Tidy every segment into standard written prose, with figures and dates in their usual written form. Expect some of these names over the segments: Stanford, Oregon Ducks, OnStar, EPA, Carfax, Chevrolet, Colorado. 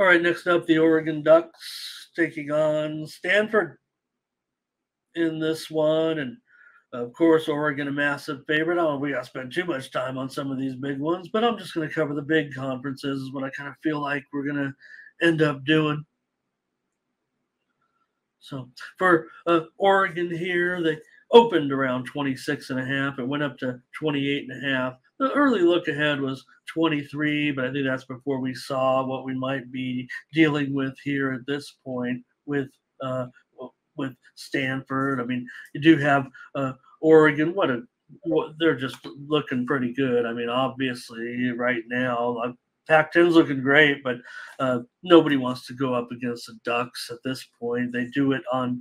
All right, next up, the Oregon Ducks taking on Stanford in this one. And, of course, Oregon a massive favorite. I don't know if we got to spend too much time on some of these big ones, but I'm just going to cover the big conferences is what I kind of feel like we're going to end up doing. So for Oregon here, they opened around 26.5. It went up to 28.5. The early look ahead was 23, but I think that's before we saw what we might be dealing with here at this point with Stanford. I mean, you do have Oregon. They're just looking pretty good. I mean, obviously right now, Pac-10's looking great, but nobody wants to go up against the Ducks at this point. They do it on,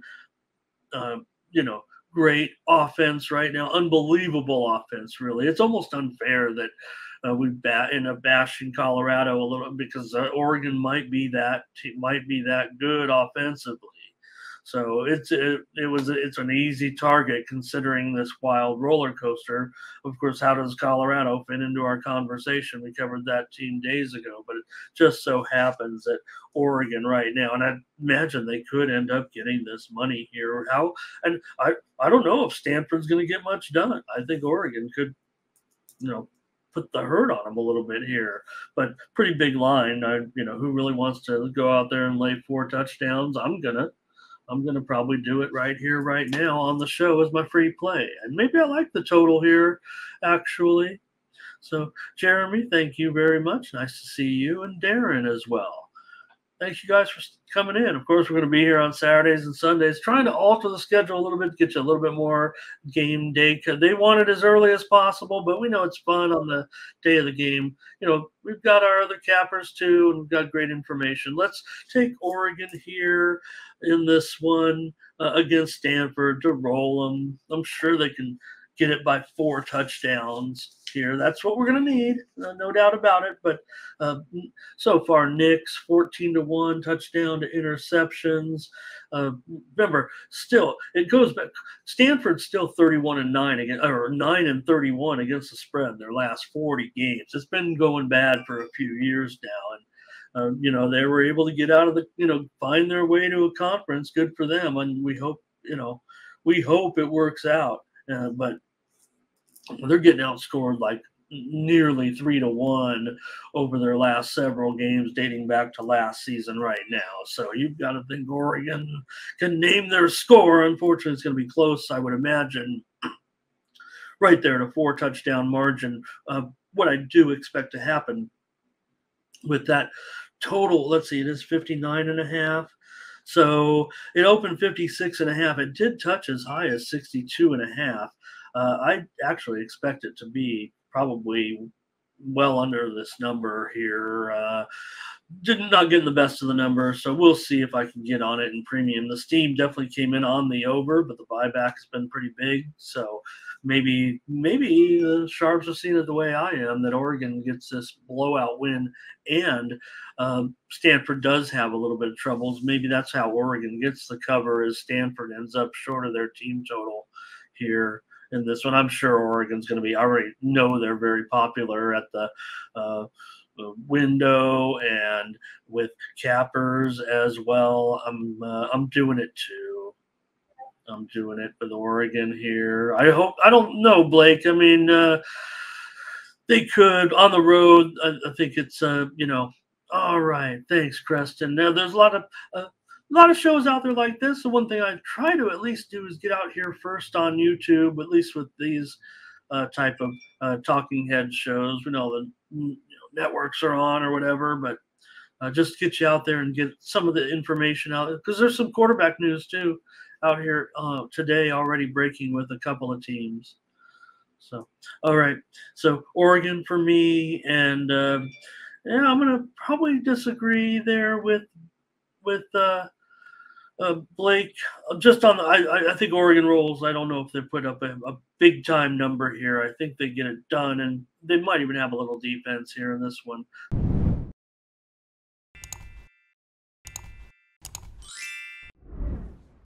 great offense right now, unbelievable offense, really. It's almost unfair that we end up bashing Colorado a little because Oregon might be that good offensively. So it's an easy target considering this wild roller coaster. Of course, how does Colorado fit into our conversation? We covered that team days ago, but it just so happens that Oregon right now, and I imagine they could end up getting this money here. How? And I don't know if Stanford's going to get much done. I think Oregon could, put the hurt on them a little bit here, but pretty big line. Who really wants to go out there and lay 4 touchdowns? I'm going to probably do it right here, right now on the show as my free play. And maybe I like the total here, actually. So, Jeremy, thank you very much. Nice to see you, and Darren as well. Thanks, you guys, for coming in. Of course, we're going to be here on Saturdays and Sundays, trying to alter the schedule a little bit, get you a little bit more game day. They want it as early as possible, but we know it's fun on the day of the game. We've got our other cappers, too, and we've got great information. Let's take Oregon here in this one against Stanford to roll them. I'm sure they can get it by 4 touchdowns here. That's what we're going to need, no doubt about it. But so far, Knicks 14-1 touchdown to interceptions. Remember, still it goes back. Stanford's still 31-9 against, or 9-31 against the spread in their last 40 games. It's been going bad for a few years now, and they were able to get out of the find their way to a conference. Good for them, and we hope it works out. But they're getting outscored like nearly 3-1 over their last several games dating back to last season right now. So you've got to think Oregon can name their score. Unfortunately, it's going to be close, I would imagine, right there to 4 touchdown margin. What I do expect to happen with that total, let's see, it is 59.5. So it opened 56.5. It did touch as high as 62.5. I actually expect it to be probably well under this number here. Did not get the best of the number, so we'll see if I can get on it in premium. The steam definitely came in on the over, but the buyback has been pretty big. So maybe the Sharps have seen it the way I am, that Oregon gets this blowout win, and Stanford does have a little bit of troubles. Maybe that's how Oregon gets the cover, as Stanford ends up short of their team total here. In this one, I'm sure Oregon's going to be. I already know they're very popular at the window and with cappers as well. I'm doing it too. I'm doing it with Oregon here. I hope. I don't know, Blake. I mean, they could on the road. I think it's All right, thanks, Creston. Now there's a lot of shows out there like this. The one thing I try to at least do is get out here first on YouTube, at least with these type of talking head shows. We know the networks are on or whatever, but just get you out there and get some of the information out there, because there's some quarterback news too out here today already breaking with a couple of teams. So, all right. So Oregon for me, and I'm going to probably disagree there with Blake, just on the, I think Oregon rolls. I don't know if they put up a big time number here. I think they get it done, and they might even have a little defense here in this one.